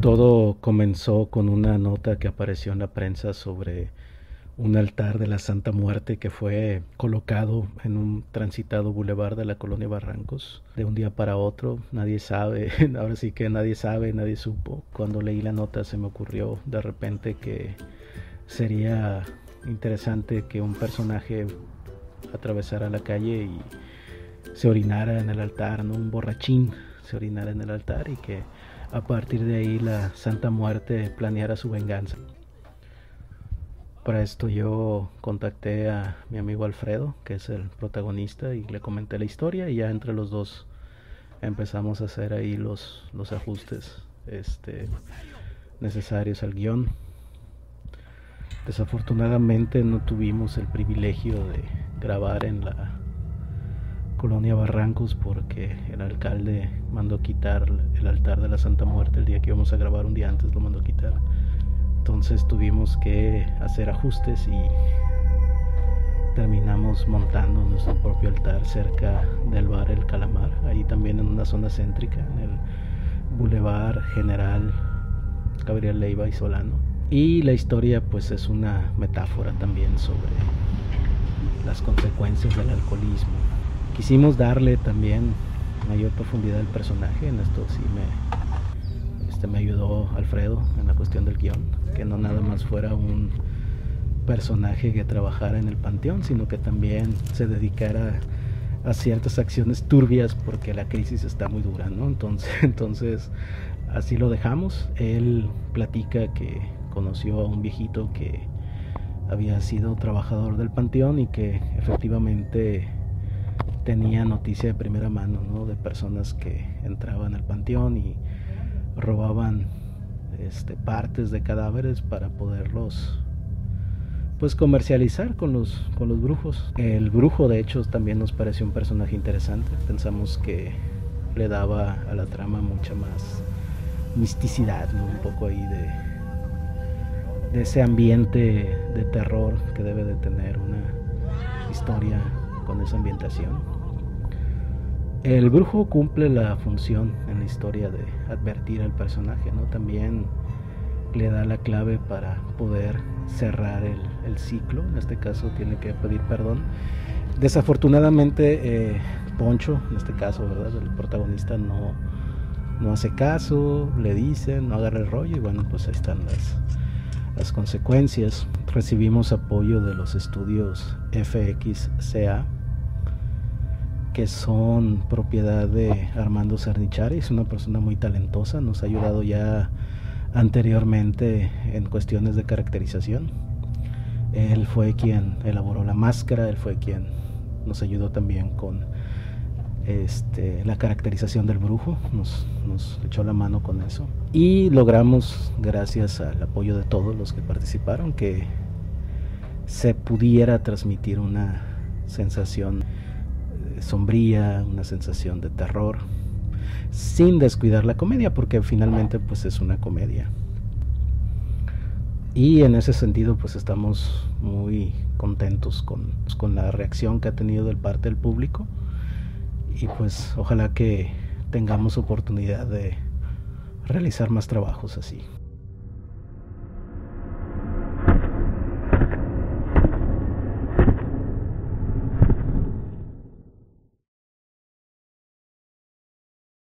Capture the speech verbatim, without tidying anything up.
Todo comenzó con una nota que apareció en la prensa sobre un altar de la Santa Muerte que fue colocado en un transitado bulevar de la Colonia Barrancos. De un día para otro, nadie sabe, ahora sí que nadie sabe, nadie supo. Cuando leí la nota se me ocurrió de repente que sería interesante que un personaje atravesara la calle y se orinara en el altar, ¿no? Un borrachín se orinara en el altar y que a partir de ahí la Santa Muerte planeara su venganza. Para esto yo contacté a mi amigo Alfredo, que es el protagonista, y le comenté la historia y ya entre los dos empezamos a hacer ahí los, los ajustes este, necesarios al guión. Desafortunadamente no tuvimos el privilegio de grabar en la Colonia Barrancos porque el alcalde mandó quitar el altar de la Santa Muerte el día que íbamos a grabar, un día antes lo mandó quitar. Entonces tuvimos que hacer ajustes y terminamos montando nuestro propio altar cerca del bar El Calamar, ahí también en una zona céntrica, en el Boulevard General Gabriel Leiva y Solano. Y la historia pues es una metáfora también sobre las consecuencias del alcoholismo. Quisimos darle también mayor profundidad al personaje, en esto sí me, este me ayudó Alfredo en la cuestión del guión, que no nada más fuera un personaje que trabajara en el panteón, sino que también se dedicara a ciertas acciones turbias porque la crisis está muy dura, ¿no? Entonces, entonces así lo dejamos. Él platica que conoció a un viejito que había sido trabajador del panteón y que efectivamente tenía noticia de primera mano, ¿no? De personas que entraban al panteón y robaban este, partes de cadáveres para poderlos pues comercializar con los, con los brujos. El brujo de hecho también nos pareció un personaje interesante, pensamos que le daba a la trama mucha más misticidad, ¿no? Un poco ahí de, de ese ambiente de terror que debe de tener una historia con esa ambientación. El brujo cumple la función en la historia de advertir al personaje, ¿no? También le da la clave para poder cerrar el, el ciclo, en este caso tiene que pedir perdón. Desafortunadamente eh, Poncho, en este caso, ¿verdad? El protagonista no, no hace caso, le dicen, no agarra el rollo y bueno, pues ahí están las, las consecuencias. Recibimos apoyo de los estudios F X C A, que son propiedad de Armando Cernichari, es una persona muy talentosa, nos ha ayudado ya anteriormente en cuestiones de caracterización. Él fue quien elaboró la máscara, él fue quien nos ayudó también con este, la caracterización del brujo, nos, nos echó la mano con eso. Y logramos, gracias al apoyo de todos los que participaron, que se pudiera transmitir una sensación sombría, una sensación de terror, sin descuidar la comedia, porque finalmente pues es una comedia. Y en ese sentido pues estamos muy contentos con, con la reacción que ha tenido de parte del público y pues ojalá que tengamos oportunidad de realizar más trabajos así.